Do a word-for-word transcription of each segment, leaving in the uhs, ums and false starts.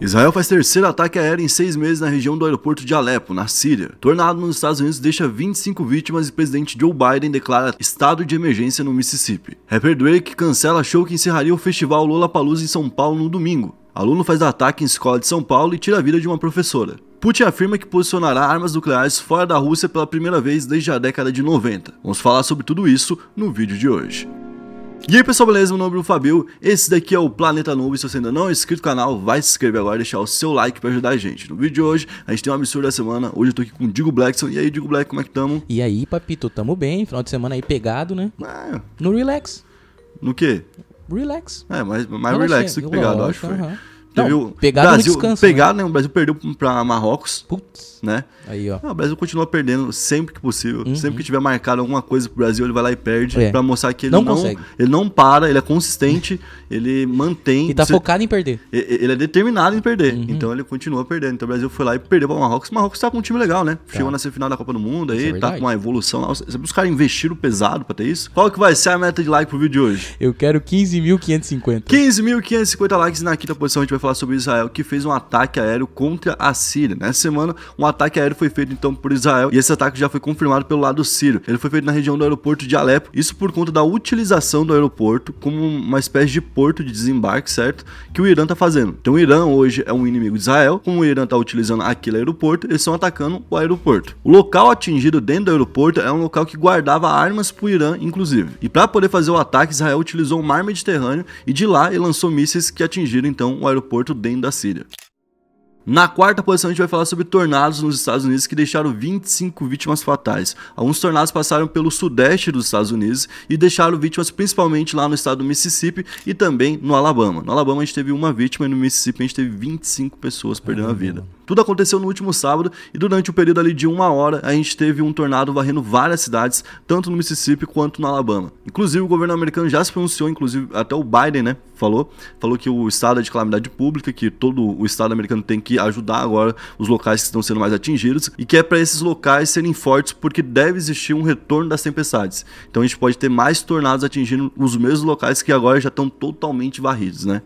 Israel faz terceiro ataque aéreo em seis meses na região do aeroporto de Alepo, na Síria. Tornado nos Estados Unidos deixa vinte e cinco vítimas e presidente Joe Biden declara estado de emergência no Mississippi. Rapper Drake cancela show que encerraria o festival Lollapalooza em São Paulo no domingo. Aluno faz ataque em escola de São Paulo e tira a vida de uma professora. Putin afirma que posicionará armas nucleares fora da Rússia pela primeira vez desde a década de noventa. Vamos falar sobre tudo isso no vídeo de hoje. E aí pessoal, beleza? Meu nome é o Fabio, esse daqui é o Planeta Novo, e se você ainda não é inscrito no canal, vai se inscrever agora e deixar o seu like pra ajudar a gente. No vídeo de hoje, a gente tem uma mistura da semana, hoje eu tô aqui com o Digo Blackson. E aí Digo Black, como é que tamo? E aí papito, tamo bem, final de semana aí pegado, né? Ah, no relax. No quê? Relax. É, mas mais relax do que pegado, acho que foi. Uhum. Teve não, o pegado Brasil, descanso, pegado, né? né? O Brasil perdeu pra Marrocos. Putz. Né? Aí, ó. Ah, o Brasil continua perdendo sempre que possível. Uhum. Sempre que tiver marcado alguma coisa pro Brasil, ele vai lá e perde. É. Pra mostrar que ele não, não, ele não para, ele é consistente, ele mantém... E tá você, focado em perder. Ele é determinado em perder. Uhum. Então ele continua perdendo. Então o Brasil foi lá e perdeu pra Marrocos. O Marrocos tá com um time legal, né? Tá. Chegou na semifinal da Copa do Mundo, aí é tá com uma evolução lá. Você buscar investir o pesado pra ter isso? Qual que vai ser a meta de like pro vídeo de hoje? Eu quero quinze mil quinhentos e cinquenta. quinze mil quinhentos e cinquenta likes. Na quinta posição a gente vai falar sobre Israel, que fez um ataque aéreo contra a Síria. Nessa semana, um ataque aéreo foi feito então por Israel, e esse ataque já foi confirmado pelo lado sírio. Ele foi feito na região do aeroporto de Alepo, isso por conta da utilização do aeroporto como uma espécie de porto de desembarque, certo? Que o Irã tá fazendo. Então o Irã hoje é um inimigo de Israel, como o Irã tá utilizando aquele aeroporto, eles estão atacando o aeroporto. O local atingido dentro do aeroporto é um local que guardava armas pro Irã, inclusive. E para poder fazer o ataque, Israel utilizou o Mar Mediterrâneo, e de lá ele lançou mísseis que atingiram então o aeroporto dentro da Síria. Na quarta posição a gente vai falar sobre tornados nos Estados Unidos que deixaram vinte e cinco vítimas fatais. Alguns tornados passaram pelo sudeste dos Estados Unidos e deixaram vítimas principalmente lá no estado do Mississippi e também no Alabama. No Alabama a gente teve uma vítima e no Mississippi a gente teve vinte e cinco pessoas perdendo a vida. Tudo aconteceu no último sábado e durante o período ali de uma hora a gente teve um tornado varrendo várias cidades, tanto no Mississippi quanto no Alabama. Inclusive o governo americano já se pronunciou, inclusive até o Biden, né, falou, falou que o estado é de calamidade pública, que todo o estado americano tem que ajudar agora os locais que estão sendo mais atingidos e que é para esses locais serem fortes porque deve existir um retorno das tempestades. Então a gente pode ter mais tornados atingindo os mesmos locais que agora já estão totalmente varridos, né?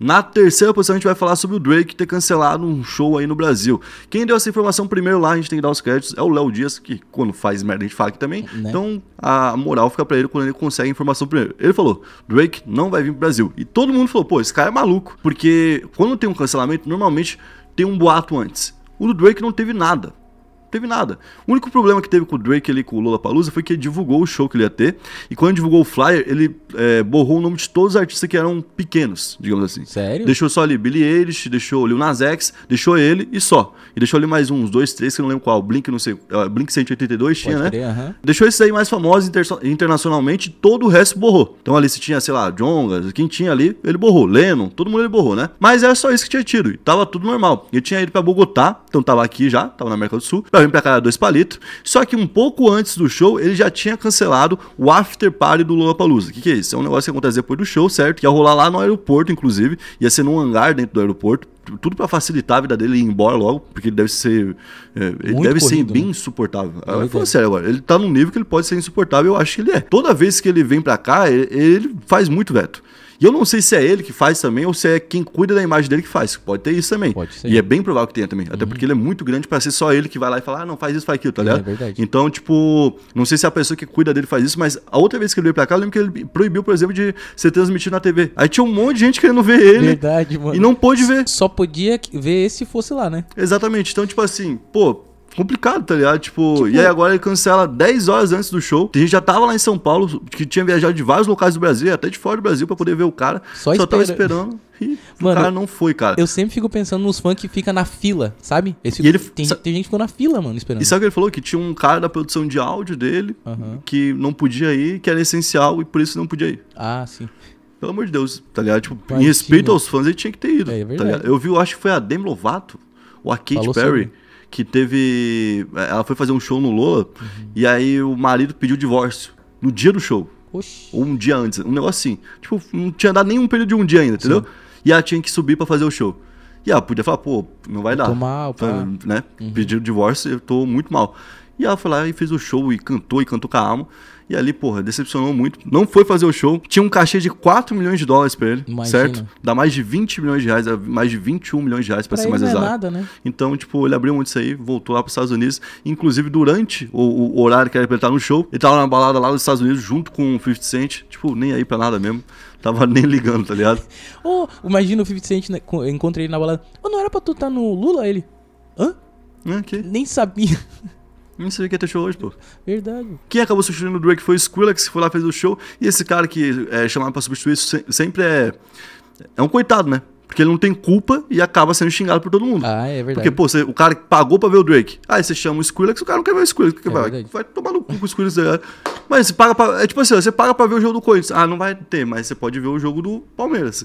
Na terceira posição a gente vai falar sobre o Drake ter cancelado um show aí no Brasil. Quem deu essa informação primeiro lá, a gente tem que dar os créditos, é o Léo Dias, que quando faz merda a gente fala aqui também. Né? Então a moral fica pra ele quando ele consegue a informação primeiro. Ele falou, Drake não vai vir pro Brasil. E todo mundo falou, pô, esse cara é maluco. Porque quando tem um cancelamento, normalmente tem um boato antes. O do Drake não teve nada. Teve nada. O único problema que teve com o Drake ali com o Lollapalooza foi que ele divulgou o show que ele ia ter, e quando divulgou o flyer, ele é, borrou o nome de todos os artistas que eram pequenos, digamos assim. Sério? Deixou só ali Billie Eilish, deixou ali o Nas X, deixou ele e só. E deixou ali mais uns, dois, três, que eu não lembro qual, Blink, não sei, uh, Blink cento e oitenta e dois tinha, pode né? Querer, uh-huh. Deixou esses aí mais famosos inter internacionalmente, e todo o resto borrou. Então ali se tinha, sei lá, Jongas, quem tinha ali, ele borrou. Lennon, todo mundo ele borrou, né? Mas era só isso que tinha tido, e tava tudo normal. Ele tinha ido pra Bogotá, então tava aqui já, tava na América do Sul, pra vir pra cá dois palitos, só que um pouco antes do show ele já tinha cancelado o after party do Lollapalooza. O que, que é isso? É um negócio que acontece depois do show, certo? Que ia rolar lá no aeroporto, inclusive, ia ser num hangar dentro do aeroporto, tudo pra facilitar a vida dele e ir embora logo, porque ele deve ser é, ele muito deve corrido, ser bem né? insuportável. Eu falo sério agora, ele tá num nível que ele pode ser insuportável, eu acho que ele é. Toda vez que ele vem pra cá, ele, ele faz muito veto. E eu não sei se é ele que faz também ou se é quem cuida da imagem dele que faz. Pode ter isso também. Pode ser. E é bem provável que tenha também. Até uhum. porque ele é muito grande pra ser só ele que vai lá e fala, ah, não, faz isso, faz aquilo, tá ligado? É verdade. Então, tipo, não sei se a pessoa que cuida dele faz isso, mas a outra vez que ele veio pra cá, eu lembro que ele proibiu, por exemplo, de ser transmitido na T V. Aí tinha um monte de gente querendo ver ele. Verdade, mano. E não pôde ver. Só podia ver se fosse lá, né? Exatamente. Então, tipo assim, pô... complicado, tá ligado? Tipo, tipo, e aí agora ele cancela dez horas antes do show. A gente já tava lá em São Paulo, que tinha viajado de vários locais do Brasil, até de fora do Brasil, pra poder ver o cara. Só, Só espera... tava esperando. E mano, o cara não foi, cara. Eu sempre fico pensando nos fãs que fica na fila, sabe? Ficam, e ele, tem, sabe? Tem gente que ficou na fila, mano, esperando. E sabe o que ele falou? Que tinha um cara da produção de áudio dele, uhum. que não podia ir, que era essencial, e por isso não podia ir. Ah, sim. Pelo amor de Deus, tá ligado? Tipo, Partinha. Em respeito aos fãs, ele tinha que ter ido. É, é verdade. Tá ligado? Eu vi, eu acho que foi a Demi Lovato, ou a Katy Perry... Sobre. Que teve... Ela foi fazer um show no Lola, uhum. e aí o marido pediu o divórcio no dia do show. Oxi. Ou um dia antes, um negócio assim. Tipo, não tinha dado nenhum período de um dia ainda, entendeu? Sim. E ela tinha que subir pra fazer o show. E ela podia falar, pô, não vai Vou dar. Tô mal, pá. Né? Uhum. Pediu o divórcio, eu tô muito mal. E ela foi lá e fez o show e cantou, e cantou calmo. E ali, porra, decepcionou muito. Não foi fazer o show. Tinha um cachê de quatro milhões de dólares pra ele. Imagina. Certo? Dá mais de vinte milhões de reais, mais de vinte e um milhões de reais pra, pra ser mais exato. É nada, né? Então, tipo, ele abriu muito isso aí, voltou lá pros Estados Unidos. Inclusive, durante o, o horário que ele tava no show, ele tava na balada lá nos Estados Unidos junto com o cinquenta Cent. Tipo, nem aí pra nada mesmo. Tava nem ligando, tá ligado? Ô, oh, imagina o cinquenta Cent, né? Encontrei ele na balada. Ô, oh, não era pra tu estar no Lula, ele? Hã? É, que? Nem sabia. Não sei o que ia ter show hoje, pô. Verdade. Quem acabou substituindo o Drake foi o Skrillex, que foi lá, fez o show. E esse cara que é chamado pra substituir sempre é... é um coitado, né? Porque ele não tem culpa e acaba sendo xingado por todo mundo. Ah, é verdade. Porque, pô, você, o cara que pagou pra ver o Drake. Aí você chama o Skrillex, o cara não quer ver o Skrillex. É vai, vai tomar no cu com o Skrillex. Mas você paga pra... É tipo assim, você paga pra ver o jogo do Corinthians. Ah, não vai ter, mas você pode ver o jogo do Palmeiras.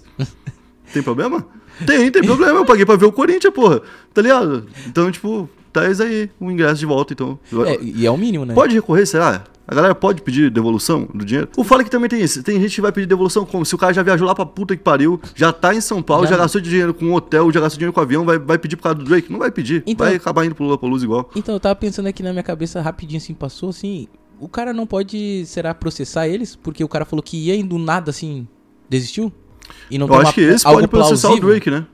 Tem problema? Tem, tem problema. Eu paguei pra ver o Corinthians, porra. Tá ligado? Então, tipo... dez aí, o ingresso de volta, então. É, e é o mínimo, né? Pode recorrer, será? A galera pode pedir devolução do dinheiro? O fala que também tem isso. Tem gente que vai pedir devolução como? Se o cara já viajou lá pra puta que pariu, já tá em São Paulo, já, já gastou dinheiro com um hotel, já gastou dinheiro com um avião, vai, vai pedir por causa do Drake? Não vai pedir. Então, vai acabar indo pro Lollapalooza igual. Então, eu tava pensando aqui na minha cabeça, rapidinho assim, passou assim, o cara não pode, será, processar eles? Porque o cara falou que ia indo nada assim, desistiu? E não eu acho que esse pode processar plausível. O Drake, né?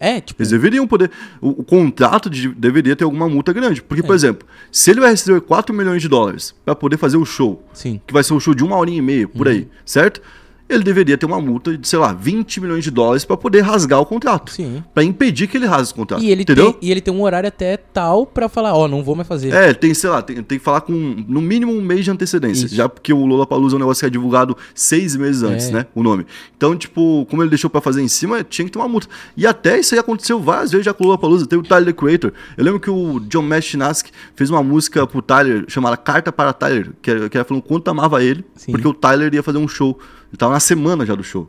É, tipo... eles deveriam poder... O, o contrato de, deveria ter alguma multa grande. Porque, é. por exemplo, se ele vai receber quatro milhões de dólares para poder fazer o show, sim, que vai ser um show de uma hora e meia, por uhum. aí, certo? Ele deveria ter uma multa de, sei lá, vinte milhões de dólares para poder rasgar o contrato. Sim. Para impedir que ele rasgue o contrato. E ele, entendeu? Tem, e ele tem um horário até tal para falar, ó, oh, não vou mais fazer. É, tem, sei lá, tem, tem que falar com no mínimo um mês de antecedência. Isso. Já porque o Lollapalooza é um negócio que é divulgado seis meses antes, é. né? O nome. Então, tipo, como ele deixou para fazer em cima, tinha que ter uma multa. E até isso aí aconteceu várias vezes já com o Lollapalooza. Teve o Tyler The Creator. Eu lembro que o John Mastinaski fez uma música pro Tyler chamada Carta para Tyler, que era, que era falando quanto amava ele, sim, porque o Tyler ia fazer um show. Ele tava na semana já do show.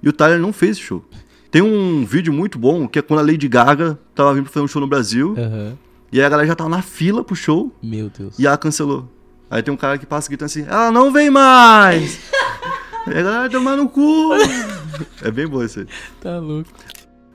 E o Tyler não fez esse show. Tem um vídeo muito bom, que é quando a Lady Gaga tava vindo pra fazer um show no Brasil. Uhum. E aí a galera já tava na fila pro show. Meu Deus. E ela cancelou. Aí tem um cara que passa gritando assim, ela não vem mais! E a galera tomar no cu! É bem bom isso aí. Tá louco.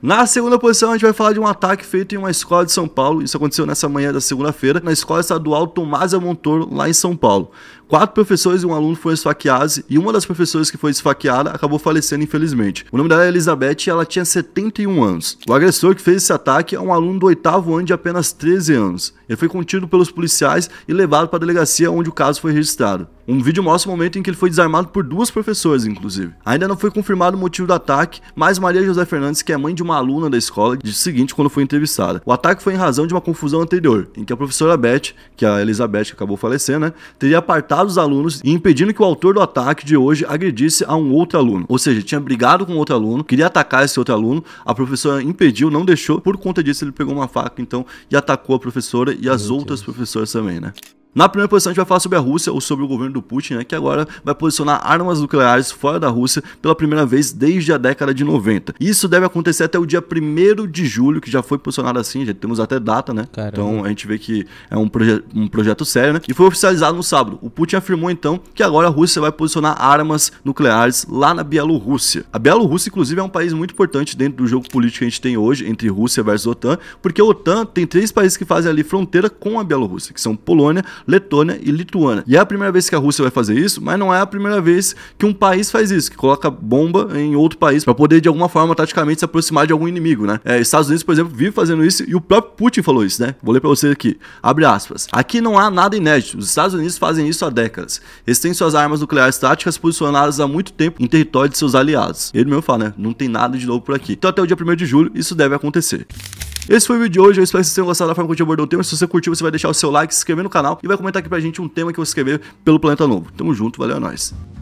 Na segunda posição, a gente vai falar de um ataque feito em uma escola de São Paulo. Isso aconteceu nessa manhã da segunda-feira, na Escola Estadual Tomás Montoro, lá em São Paulo. Quatro professores e um aluno foram esfaqueados e uma das professoras que foi esfaqueada acabou falecendo, infelizmente. O nome dela é Elizabeth e ela tinha setenta e um anos. O agressor que fez esse ataque é um aluno do oitavo ano de apenas treze anos. Ele foi contido pelos policiais e levado para a delegacia onde o caso foi registrado. Um vídeo mostra o momento em que ele foi desarmado por duas professoras, inclusive. Ainda não foi confirmado o motivo do ataque, mas Maria José Fernandes, que é mãe de uma aluna da escola, disse o seguinte quando foi entrevistada. O ataque foi em razão de uma confusão anterior, em que a professora Beth, que é a Elizabeth que acabou falecendo, né, teria apartado os alunos e impedindo que o autor do ataque de hoje agredisse a um outro aluno. Ou seja, tinha brigado com outro aluno, queria atacar esse outro aluno, a professora impediu, não deixou, por conta disso ele pegou uma faca, então, e atacou a professora e as Meu outras Deus. professoras também, né. Na primeira posição a gente vai falar sobre a Rússia, ou sobre o governo do Putin, né, que agora vai posicionar armas nucleares fora da Rússia pela primeira vez desde a década de noventa. Isso deve acontecer até o dia primeiro de julho, que já foi posicionado assim, já temos até data, né? Caramba. Então a gente vê que é um, proje um projeto sério, né? E foi oficializado no sábado. O Putin afirmou então que agora a Rússia vai posicionar armas nucleares lá na Bielorrússia. A Bielorrússia, inclusive, é um país muito importante dentro do jogo político que a gente tem hoje, entre Rússia versus OTAN, porque a OTAN tem três países que fazem ali fronteira com a Bielorrússia, que são Polônia, Letônia e Lituânia. E é a primeira vez que a Rússia vai fazer isso, mas não é a primeira vez que um país faz isso, que coloca bomba em outro país para poder de alguma forma taticamente se aproximar de algum inimigo, né? É, Estados Unidos, por exemplo, vive fazendo isso e o próprio Putin falou isso, né? Vou ler para vocês aqui. Abre aspas. Aqui não há nada inédito. Os Estados Unidos fazem isso há décadas. Eles têm suas armas nucleares táticas posicionadas há muito tempo em território de seus aliados. Ele mesmo fala, né? Não tem nada de novo por aqui. Então até o dia primeiro de julho isso deve acontecer. Esse foi o vídeo de hoje, eu espero que vocês tenham gostado da forma que eu te abordei o tema. Se você curtiu, você vai deixar o seu like, se inscrever no canal e vai comentar aqui pra gente um tema que você quer ver pelo Planeta Novo. Tamo junto, valeu, é nóis.